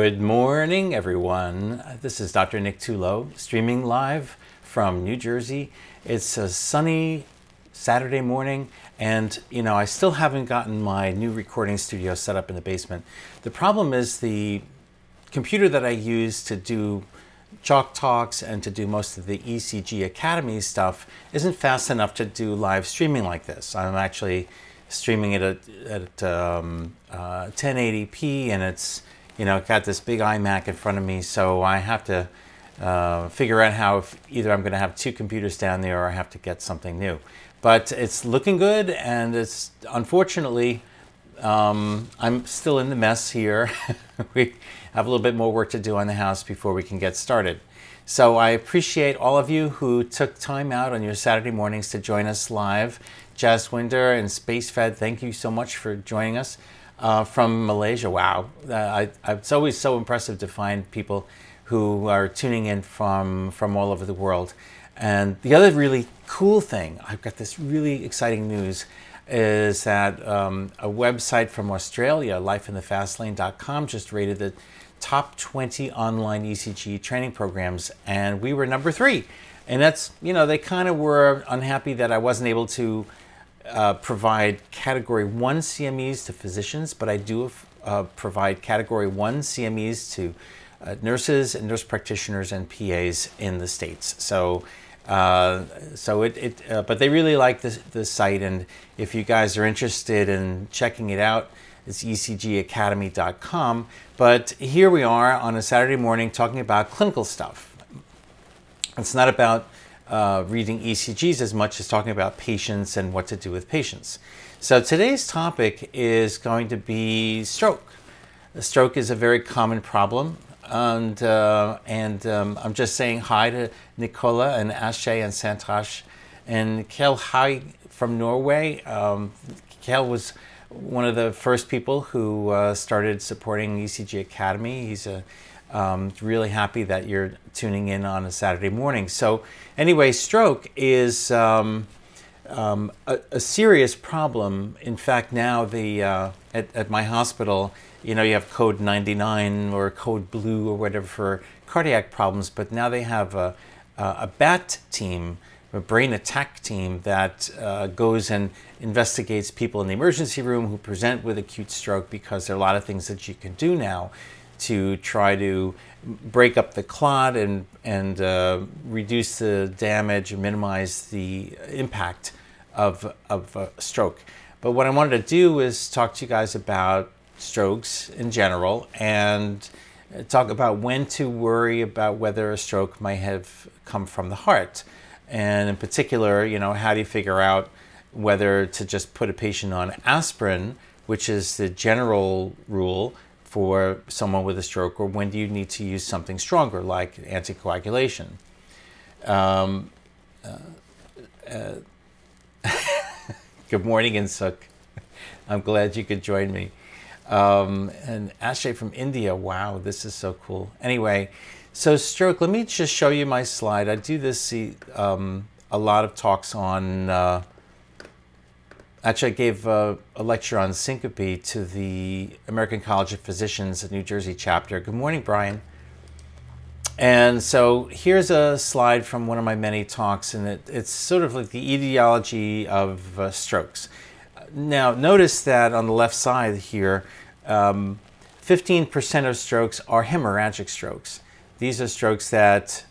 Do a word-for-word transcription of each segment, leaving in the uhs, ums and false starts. Good morning, everyone. This is Doctor Nick Tullo, streaming live from New Jersey. It's a sunny Saturday morning, and you know, I still haven't gotten my new recording studio set up in the basement. The problem is the computer that I use to do Chalk Talks and to do most of the E C G Academy stuff isn't fast enough to do live streaming like this. I'm actually streaming it at, at um, uh, ten eighty p, and it's, you know, got this big iMac in front of me, so I have to uh, figure out how, if either I'm going to have two computers down there or I have to get something new. But it's looking good, and it's unfortunately um, I'm still in the mess here. We have a little bit more work to do on the house before we can get started. So I appreciate all of you who took time out on your Saturday mornings to join us live. Jazz Winder and Space Fed, thank you so much for joining us uh, from Malaysia. Wow, uh, I, it's always so impressive to find people who are tuning in from, from all over the world. And the other really cool thing, I've got this really exciting news, is that um, a website from Australia, life in the fast lane dot com, just rated the top twenty online E C G training programs, and we were number three. And that's, you know, they kind of were unhappy that I wasn't able to uh, provide category one C M Es to physicians, but I do uh, provide category one C M Es to uh, nurses and nurse practitioners and P As in the States. So Uh, so it, it uh, but they really like this, this site, and if you guys are interested in checking it out, it's E C G academy dot com. But here we are on a Saturday morning talking about clinical stuff. It's not about uh, reading E C Gs as much as talking about patients and what to do with patients. So today's topic is going to be stroke. A stroke is a very common problem. And, uh, and um, I'm just saying hi to Nicola and Ashe and Santosh and Kjell. Hi from Norway. Um, Kjell was one of the first people who uh, started supporting E C G Academy. He's a, um, really happy that you're tuning in on a Saturday morning. So anyway, stroke is um, um, a, a serious problem. In fact, now the, uh, at, at my hospital, you know, you have code ninety-nine or code blue or whatever for cardiac problems, but now they have a, a B A T team, a brain attack team, that uh, goes and investigates people in the emergency room who present with acute stroke, because there are a lot of things that you can do now to try to break up the clot and, and uh, reduce the damage and minimize the impact of, of a stroke. But what I wanted to do is talk to you guys about strokes in general and talk about when to worry about whether a stroke might have come from the heart. And in particular, you know, how do you figure out whether to just put a patient on aspirin, which is the general rule for someone with a stroke, or when do you need to use something stronger like anticoagulation? Um, uh, uh, Good morning, Insuk. I'm glad you could join me. Um, and Ashay from India. Wow, this is so cool. Anyway, so stroke, let me just show you my slide. I do this, see, um, a lot of talks on, uh, actually I gave uh, a lecture on syncope to the American College of Physicians at New Jersey chapter. Good morning, Brian. And so here's a slide from one of my many talks, and it, it's sort of like the etiology of uh, strokes. Now, notice that on the left side here, um, fifteen percent of strokes are hemorrhagic strokes. These are strokes that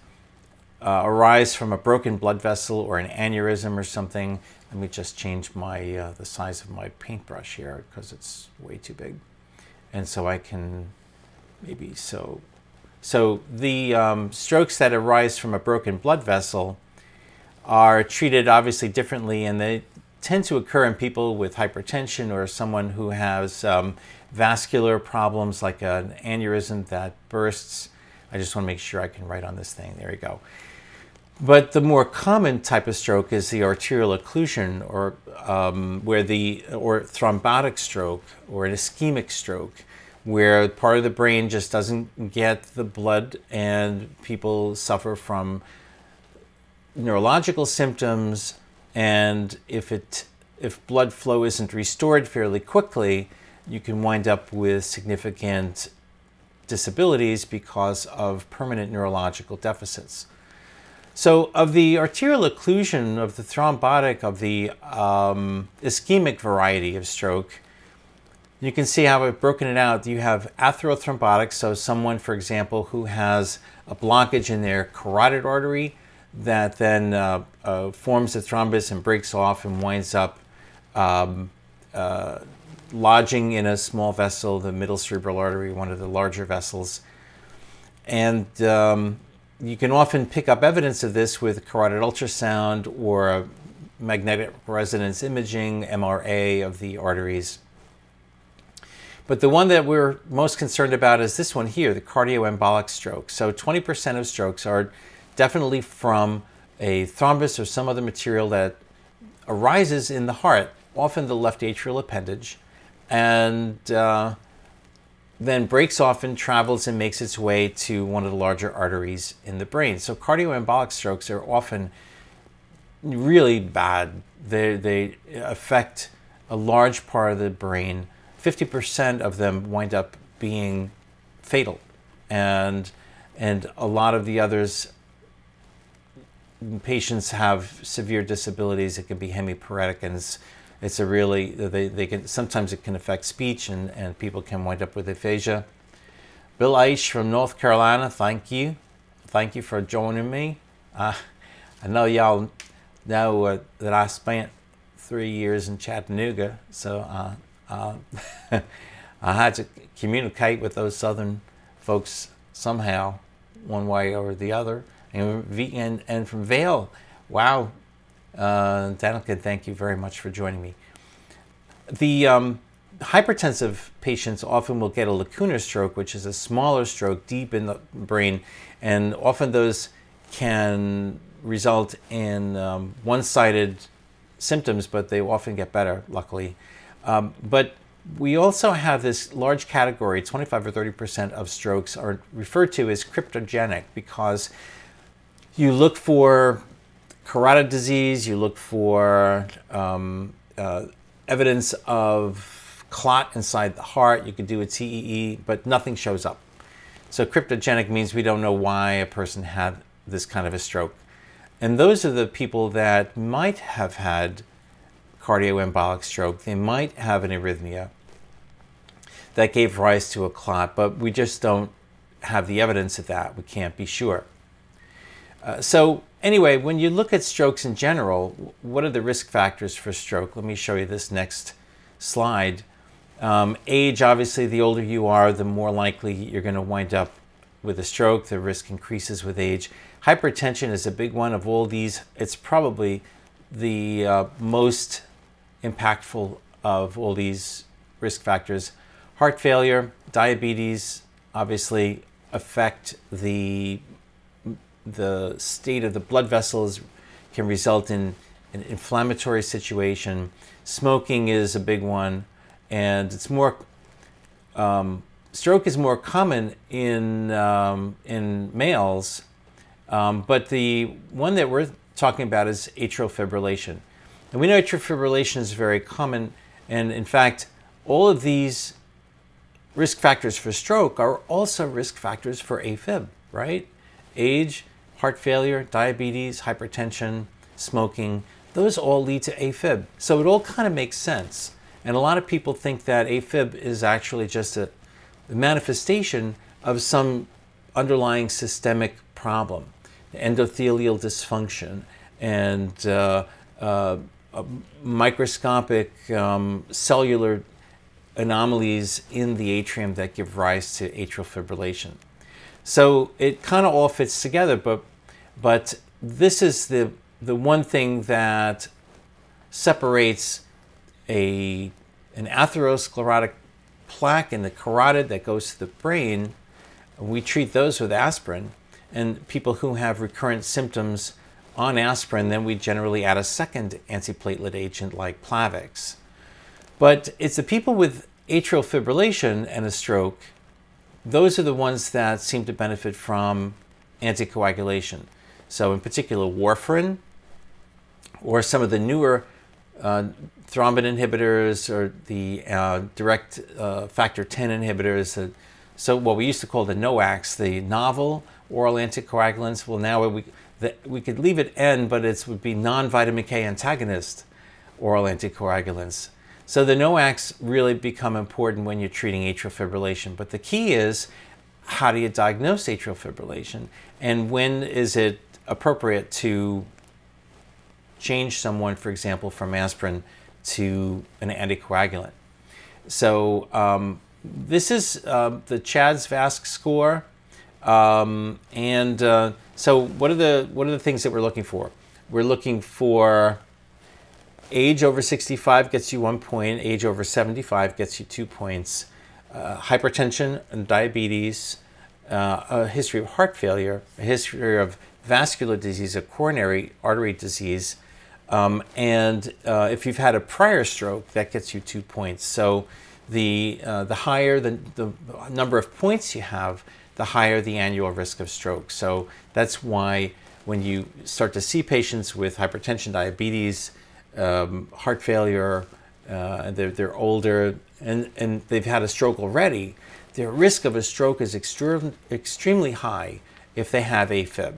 uh, arise from a broken blood vessel or an aneurysm or something. Let me just change my uh, the size of my paintbrush here, because it's way too big. And so I can maybe so. So the um, strokes that arise from a broken blood vessel are treated obviously differently, and they tend to occur in people with hypertension or someone who has um, vascular problems like an aneurysm that bursts. I just want to make sure I can write on this thing. There you go. But the more common type of stroke is the arterial occlusion, or um, where the or thrombotic stroke or an ischemic stroke, where part of the brain just doesn't get the blood, and people suffer from neurological symptoms. And if it, if blood flow isn't restored fairly quickly, you can wind up with significant disabilities because of permanent neurological deficits. So of the arterial occlusion, of the thrombotic, of the um, ischemic variety of stroke, you can see how I've broken it out. You have atherothrombotic, so someone, for example, who has a blockage in their carotid artery that then uh, uh, forms a thrombus and breaks off and winds up um, uh, lodging in a small vessel, the middle cerebral artery, one of the larger vessels. And um, you can often pick up evidence of this with carotid ultrasound or magnetic resonance imaging, M R A of the arteries. But the one that we're most concerned about is this one here, the cardioembolic stroke. So twenty percent of strokes are definitely from a thrombus or some other material that arises in the heart, often the left atrial appendage, and uh, then breaks off and travels and makes its way to one of the larger arteries in the brain. So cardioembolic strokes are often really bad. They, they affect a large part of the brain. fifty percent of them wind up being fatal, and and a lot of the others, patients have severe disabilities. It can be hemiparetic, and it's, it's a really, they, they can, sometimes it can affect speech, and, and people can wind up with aphasia. Bill Aish from North Carolina, thank you. Thank you for joining me. Uh, I know y'all know uh, that I spent three years in Chattanooga, so uh, Uh, I had to communicate with those Southern folks somehow, one way or the other. And, and, and from Vail, wow, uh, Danilkin, thank you very much for joining me. The um, hypertensive patients often will get a lacunar stroke, which is a smaller stroke deep in the brain, and often those can result in um, one-sided symptoms, but they often get better, luckily. Um, but we also have this large category, twenty-five or thirty percent of strokes are referred to as cryptogenic, because you look for carotid disease, you look for um, uh, evidence of clot inside the heart, you could do a T E E, but nothing shows up. So cryptogenic means we don't know why a person had this kind of a stroke. And those are the people that might have had cardioembolic stroke. They might have an arrhythmia that gave rise to a clot, but we just don't have the evidence of that. We can't be sure. Uh, so anyway, when you look at strokes in general, what are the risk factors for stroke? Let me show you this next slide. Um, age, obviously, the older you are, the more likely you're going to wind up with a stroke. The risk increases with age. Hypertension is a big one. Of all these, it's probably the uh, most impactful of all these risk factors. Heart failure, diabetes obviously affect the, the state of the blood vessels, can result in an inflammatory situation. Smoking is a big one, and it's more, um, stroke is more common in, um, in males, um, but the one that we're talking about is atrial fibrillation. And we know atrial fibrillation is very common, and in fact, all of these risk factors for stroke are also risk factors for AFib, right? Age, heart failure, diabetes, hypertension, smoking, those all lead to AFib. So it all kind of makes sense. And a lot of people think that AFib is actually just a manifestation of some underlying systemic problem, endothelial dysfunction, and uh, uh, uh, microscopic um, cellular anomalies in the atrium that give rise to atrial fibrillation. So it kind of all fits together, but but this is the the one thing that separates a an atherosclerotic plaque in the carotid that goes to the brain. We treat those with aspirin, and people who have recurrent symptoms on aspirin, then we generally add a second antiplatelet agent like Plavix. But it's the people with atrial fibrillation and a stroke, those are the ones that seem to benefit from anticoagulation. So in particular, warfarin, or some of the newer uh, thrombin inhibitors, or the uh, direct uh, factor ten inhibitors, the So what we used to call the NOACs, the novel oral anticoagulants, well now we, the, we could leave it N, but it would be non-vitamin K antagonist oral anticoagulants. So the NOACs really become important when you're treating atrial fibrillation. But the key is, how do you diagnose atrial fibrillation? And when is it appropriate to change someone, for example, from aspirin to an anticoagulant? So um, this is uh, the C H A two D S two-VASc score. Um, and uh, so what are, the, what are the things that we're looking for? We're looking for age over sixty-five gets you one point, age over seventy-five gets you two points. Uh, hypertension and diabetes, uh, a history of heart failure, a history of vascular disease, a coronary artery disease, um, and uh, if you've had a prior stroke, that gets you two points. So the, uh, the higher the, the number of points you have, the higher the annual risk of stroke. So that's why when you start to see patients with hypertension, diabetes, um, heart failure, uh, they're, they're older, and, and they've had a stroke already, their risk of a stroke is extreme, extremely high if they have AFib.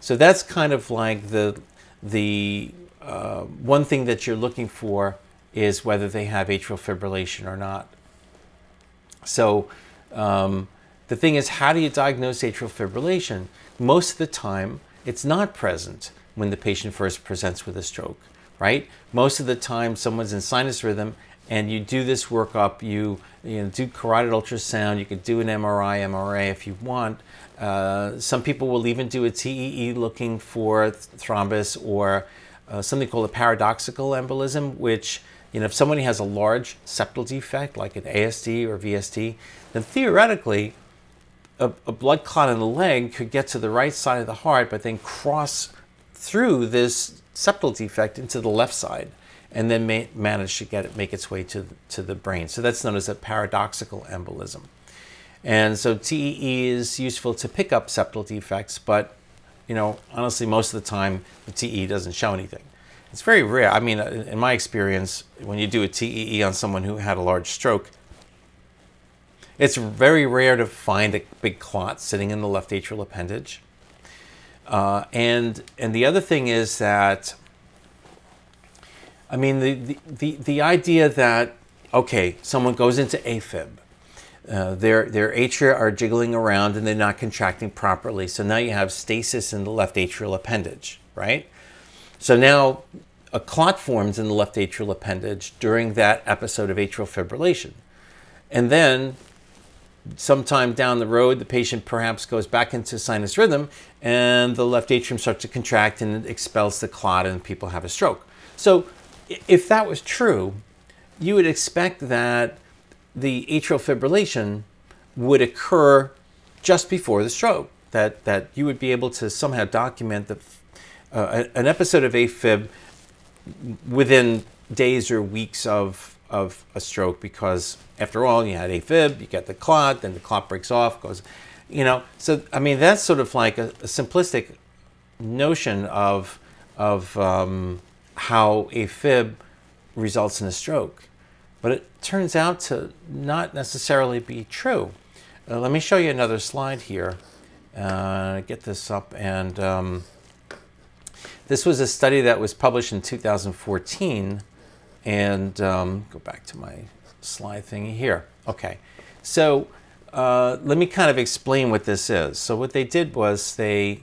So that's kind of like the, the uh, one thing that you're looking for is whether they have atrial fibrillation or not. So um, the thing is, how do you diagnose atrial fibrillation? Most of the time, it's not present when the patient first presents with a stroke, right? Most of the time, someone's in sinus rhythm, and you do this workup, you, you know, do carotid ultrasound, you could do an M R I, M R A if you want. Uh, some people will even do a T E E looking for th thrombus or uh, something called a paradoxical embolism, which, you know, if somebody has a large septal defect, like an A S D or V S D, then theoretically, a, a blood clot in the leg could get to the right side of the heart, but then cross through this septal defect into the left side, and then may manage to get it, make its way to, to the brain. So that's known as a paradoxical embolism. And so T E E is useful to pick up septal defects, but, you know, honestly, most of the time, the T E E doesn't show anything. It's very rare. I mean, in my experience, when you do a T E E on someone who had a large stroke, it's very rare to find a big clot sitting in the left atrial appendage. Uh, and, and the other thing is that, I mean, the, the, the, the idea that, okay, someone goes into AFib, uh, their, their atria are jiggling around and they're not contracting properly. So now you have stasis in the left atrial appendage, right? So now a clot forms in the left atrial appendage during that episode of atrial fibrillation. And then sometime down the road, the patient perhaps goes back into sinus rhythm and the left atrium starts to contract and it expels the clot and people have a stroke. So if that was true, you would expect that the atrial fibrillation would occur just before the stroke, that, that you would be able to somehow document the, uh, an episode of AFib within days or weeks of, of a stroke, because after all, you had AFib, you get the clot, then the clot breaks off, goes, you know. So, I mean, that's sort of like a, a simplistic notion of, of um, how AFib results in a stroke. But it turns out to not necessarily be true. Uh, let me show you another slide here. Uh, get this up. And um, this was a study that was published in two thousand fourteen. And um, go back to my slide thingy here. Okay. So uh, let me kind of explain what this is. So what they did was they,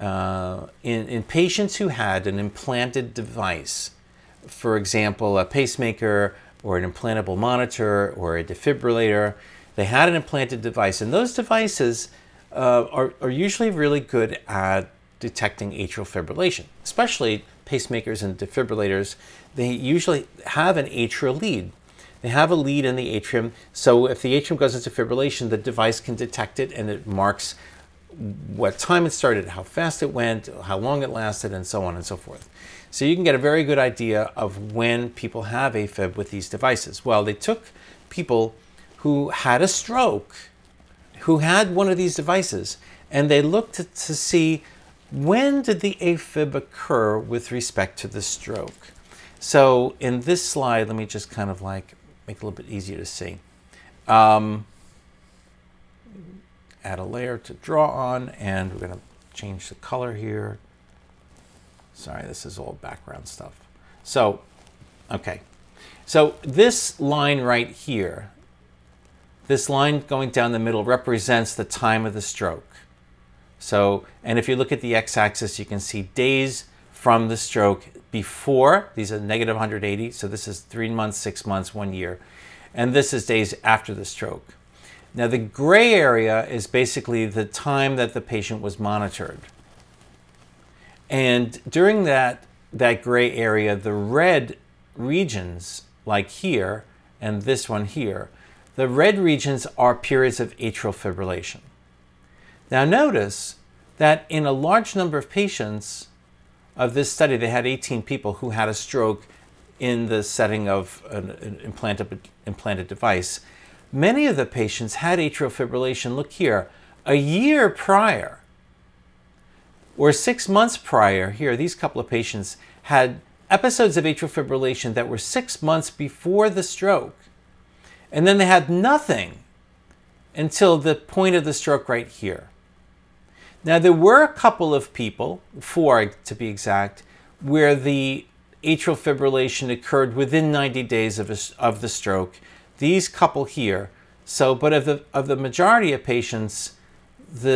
uh, in, in patients who had an implanted device, for example, a pacemaker, or an implantable monitor, or a defibrillator. They had an implanted device, and those devices uh, are, are usually really good at detecting atrial fibrillation, especially pacemakers and defibrillators. They usually have an atrial lead. They have a lead in the atrium, so if the atrium goes into fibrillation, the device can detect it, and it marks what time it started, how fast it went, how long it lasted, and so on and so forth. So you can get a very good idea of when people have AFib with these devices. Well, they took people who had a stroke, who had one of these devices, and they looked to, to see when did the AFib occur with respect to the stroke. So in this slide, let me just kind of like make it a little bit easier to see. Um, add a layer to draw on, and we're going to change the color here. Sorry, this is all background stuff. So, okay. So this line right here, this line going down the middle represents the time of the stroke. So, and if you look at the x-axis, you can see days from the stroke before. These are negative one hundred eighty. So this is three months, six months, one year. And this is days after the stroke. Now the gray area is basically the time that the patient was monitored. And during that, that gray area, the red regions, like here and this one here, the red regions are periods of atrial fibrillation. Now notice that in a large number of patients of this study, they had eighteen people who had a stroke in the setting of an, an implanted, implanted device. Many of the patients had atrial fibrillation, look here, a year prior or six months prior. Here, these couple of patients had episodes of atrial fibrillation that were six months before the stroke. And then they had nothing until the point of the stroke right here. Now, there were a couple of people, four to be exact, where the atrial fibrillation occurred within ninety days of, a, of the stroke. These couple here. So, but of the, of the majority of patients, the,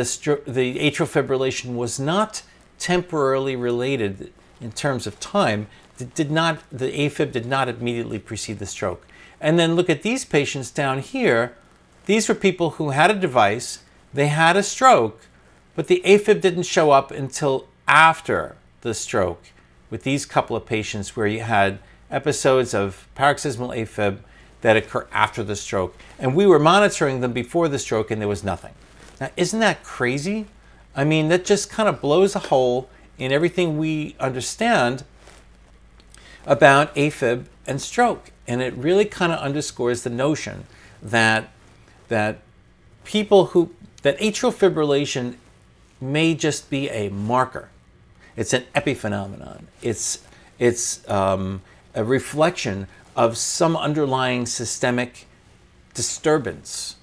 the atrial fibrillation was not temporally related in terms of time. It did not, the AFib did not immediately precede the stroke. And then look at these patients down here. These were people who had a device, they had a stroke, but the AFib didn't show up until after the stroke with these couple of patients where you had episodes of paroxysmal AFib that occur after the stroke. And we were monitoring them before the stroke and there was nothing. Now, isn't that crazy? I mean, that just kind of blows a hole in everything we understand about AFib and stroke. And it really kind of underscores the notion that, that people who, that atrial fibrillation may just be a marker. It's an epiphenomenon. It's, it's um, a reflection of some underlying systemic disturbance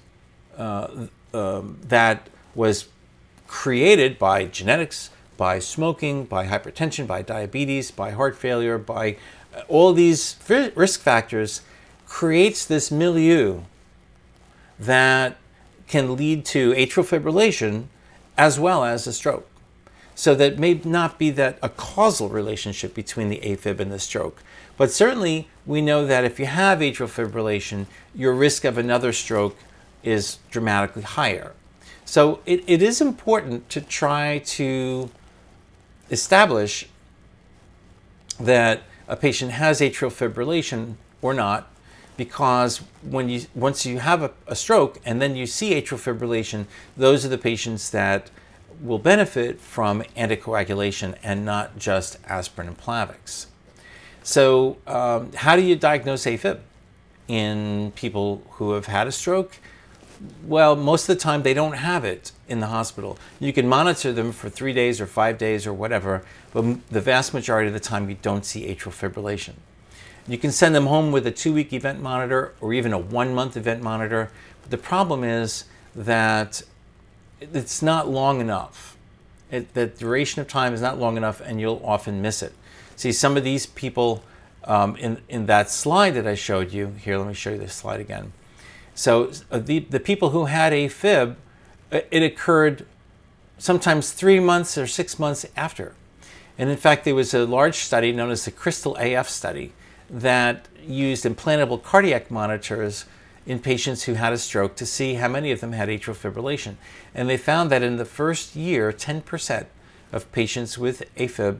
uh, um, that was created by genetics, by smoking, by hypertension, by diabetes, by heart failure, by all these risk factors, creates this milieu that can lead to atrial fibrillation as well as a stroke. So that may not be that a causal relationship between the AFib and the stroke, but certainly we know that if you have atrial fibrillation, your risk of another stroke is dramatically higher. So it, it is important to try to establish that a patient has atrial fibrillation or not, because when you, once you have a, a stroke and then you see atrial fibrillation, those are the patients that will benefit from anticoagulation and not just aspirin and Plavix. So um, how do you diagnose AFib in people who have had a stroke? Well, most of the time they don't have it in the hospital. You can monitor them for three days or five days or whatever, but the vast majority of the time you don't see atrial fibrillation. You can send them home with a two-week event monitor or even a one-month event monitor. But the problem is that it's not long enough. It, the duration of time is not long enough and you'll often miss it. See, some of these people um, in, in that slide that I showed you, here, let me show you this slide again. So uh, the, the people who had AFib, it occurred sometimes three months or six months after. And in fact, there was a large study known as the Crystal A F study that used implantable cardiac monitors in patients who had a stroke to see how many of them had atrial fibrillation. And they found that in the first year, ten percent of patients with AFib,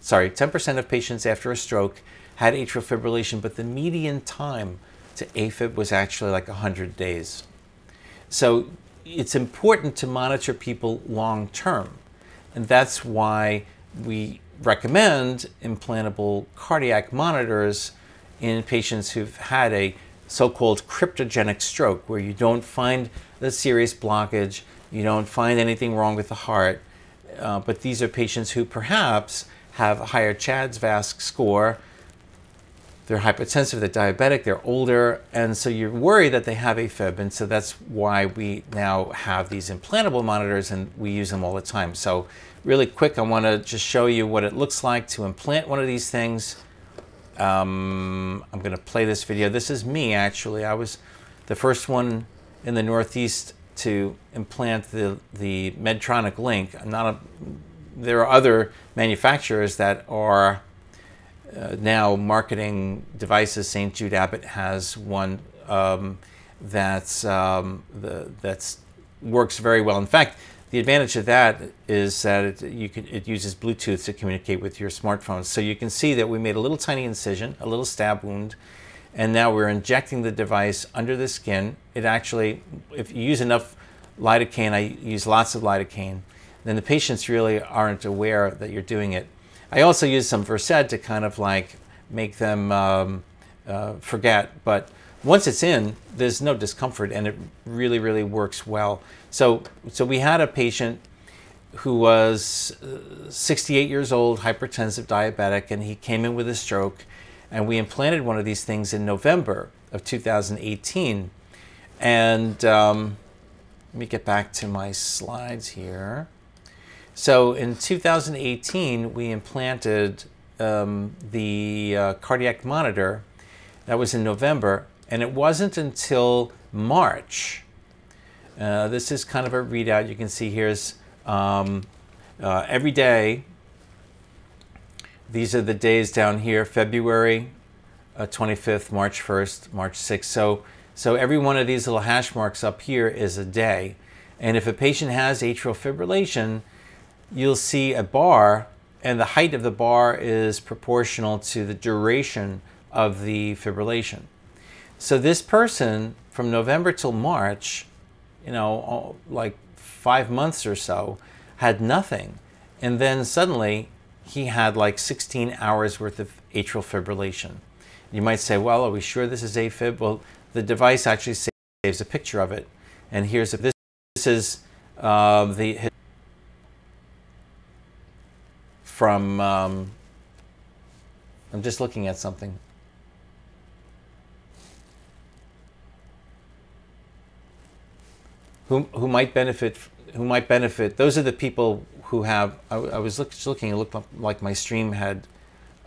sorry, ten percent of patients after a stroke had atrial fibrillation, but the median time to AFib was actually like one hundred days. So it's important to monitor people long term. And that's why we recommend implantable cardiac monitors in patients who've had a so-called cryptogenic stroke, where you don't find the serious blockage, you don't find anything wrong with the heart, uh, but these are patients who perhaps have a higher C H A two D S two-VASc score, they're hypertensive, they're diabetic, they're older, and so you're worried that they have AFib, and so that's why we now have these implantable monitors and we use them all the time. So really quick, I want to just show you what it looks like to implant one of these things. Um, I'm going to play this video. This is me, actually. I was the first one in the Northeast to implant the, the Medtronic Link. I'm not a, there are other manufacturers that are Uh, now marketing devices. Saint Jude Abbott has one um, that's um, the, that's works very well. In fact, the advantage of that is that it, you can, it uses Bluetooth to communicate with your smartphone. So you can see that we made a little tiny incision, a little stab wound, and now we're injecting the device under the skin. It actually, if you use enough lidocaine, I use lots of lidocaine, then the patients really aren't aware that you're doing it. I also use some Versed to kind of like make them um, uh, forget, but once it's in, there's no discomfort and it really, really works well. So, so we had a patient who was sixty-eight years old, hypertensive, diabetic, and he came in with a stroke, and we implanted one of these things in November of two thousand eighteen. And um, let me get back to my slides here. So in two thousand eighteen, we implanted um, the uh, cardiac monitor. That was in November, and it wasn't until March. Uh, this is kind of a readout. You can see here's um, uh, every day. These are the days down here: February uh, twenty-fifth, March first, March sixth. So, so every one of these little hash marks up here is a day, and if a patient has atrial fibrillation, you'll see a bar, and the height of the bar is proportional to the duration of the fibrillation. So this person, from November till March, you know, like five months or so, had nothing. And then suddenly he had like sixteen hours worth of atrial fibrillation. You might say, well, are we sure this is AFib? Well, the device actually saves a picture of it. And here's a, this, this is uh, the his from, um, I'm just looking at something. Who, who might benefit, who might benefit, those are the people who have, I, I was look, just looking, it looked like my stream had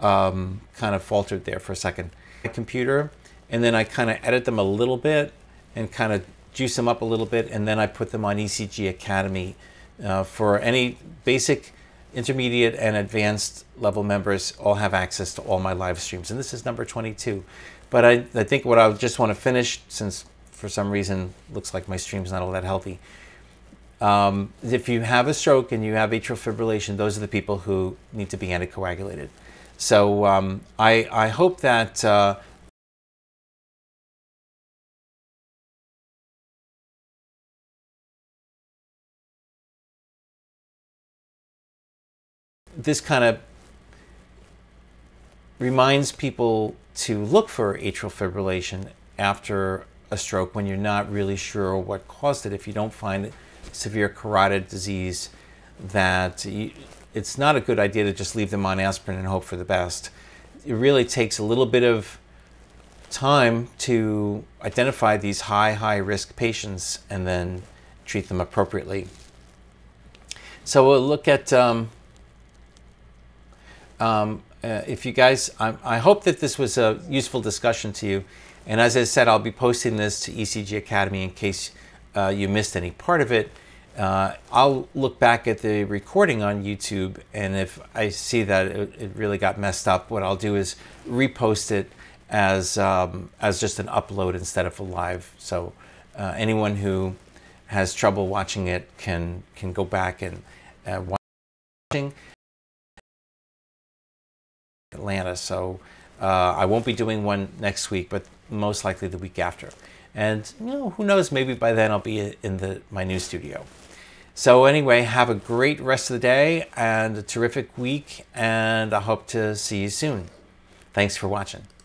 um, kind of faltered there for a second. My computer, and then I kind of edit them a little bit and kind of juice them up a little bit, and then I put them on E C G Academy uh, for any basic, intermediate and advanced level members. All have access to all my live streams, and this is number twenty-two. But I, I think what I just want to finish, since for some reason looks like my stream's not all that healthy, um, if you have a stroke and you have atrial fibrillation, those are the people who need to be anticoagulated. So um, I, I hope that uh, this kind of reminds people to look for atrial fibrillation after a stroke when you're not really sure what caused it. If you don't find severe carotid disease, that you, it's not a good idea to just leave them on aspirin and hope for the best. It really takes a little bit of time to identify these high, high risk patients and then treat them appropriately. So we'll look at um, Um, uh, if you guys, I, I hope that this was a useful discussion to you. And as I said, I'll be posting this to E C G Academy in case uh, you missed any part of it. Uh, I'll look back at the recording on YouTube, and if I see that it, it really got messed up, what I'll do is repost it as, um, as just an upload instead of a live. So uh, anyone who has trouble watching it can, can go back and uh, watch. Atlanta, so uh, I won't be doing one next week, but most likely the week after. And you know, who knows, maybe by then I'll be in the, my new studio. So anyway, have a great rest of the day and a terrific week, and I hope to see you soon. Thanks for watching.